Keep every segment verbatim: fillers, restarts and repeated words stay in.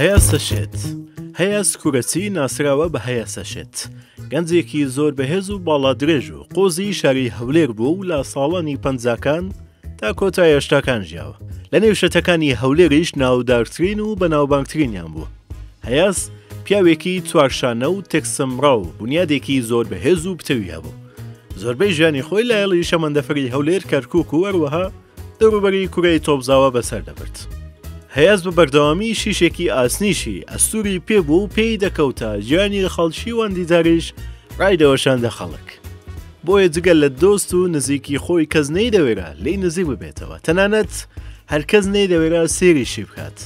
هەیە سەشێت، هەیە سکورەتی ناسراوە بە هەیە سەشێت، گەنجێکی زۆر بەهێز و باڵا درێژ و قۆزی شاری هەولێر بوو لە ساڵانی پەنجاکان تا کۆتای هەشتاکان ژیاوە. لە نێو شەتەکانی هەولێریش ناودارترین و بەناوبانگترینیان بوو. هەیەس پیاوێکی چوارشانە و تێکسمڕا و بنیادێکی زۆر بەهێز و پتەوی هەبوو. زۆربەی ژیانی خۆی لە ئێڵی شەمەندەفەری هەولێر، کەرکووک و وەروەها دەوروبەری کوڕەی تۆبزاوە بەسەردەبرد. هەیەس بە بەردەوامی شیشێکی ئاسنیشی ئەستوری پێبوو و پێی دەکەوتە ژیانی خەڵکی وەندیداریش ڕایدەوەشاندە خەڵک. بۆیە جگەل لە دۆست و نزیکی خۆی کەس نەیدەوێرە لێی نزیک ببێتەوە، تەنانەت هەرکەس نەیدەوێرە سێریشی بکات.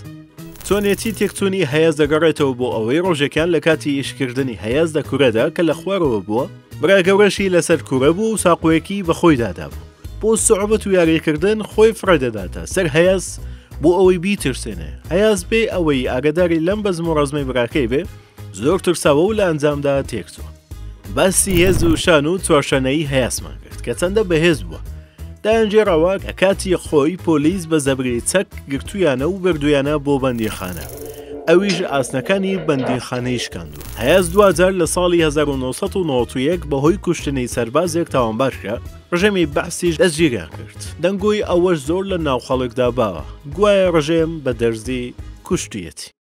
چۆنێتی تێکچوونی هەیەس دەگەڕێتەوە بۆ ئەوەی ڕۆژێکان لە کاتی ئیشکردنی هەیەس دە کوورەدا کە لە خوارەوە بووە، براگەورەشی لەسەر کوورە بوو و ساقوەیەکی بەخۆیدادا بوو. بۆ سوعبەت و یاریکردن خۆی فڕێدەداتە سەر هەیەس بۆ ئەوەی بیترسێنێ. هەیەس بێ ئەوەی ئاگاداری لەم بەزم و ڕزمەی براکەی بێ، زۆر ترساوە و لە ئەنجامدا تێکچووە. باسی هێز و شان و چوارشانەی هەیەسمان کرد کە چەندە بەهێز بووە. داینجێڕەوە کە کاتی خۆی پۆلیس بە زەبری چەک گرتویانە و بردویانە بۆ بەندیخانە، ئەویش ئاسنەکانی بەندیخانەی شکاندوو. هەیەس دوجار لە ساڵی هەزار و نۆ سەد و نەوەت و یەک بەهۆی کوشتنی سەربازێک تاوانبارکرا، ڕژێمی بەعسیش دەستگیریان کرد. دەنگۆی ئەوەش زۆر لە ناوخەڵکدا باوە، گوایە ڕژێم بە دەرزی کوشتیەتی.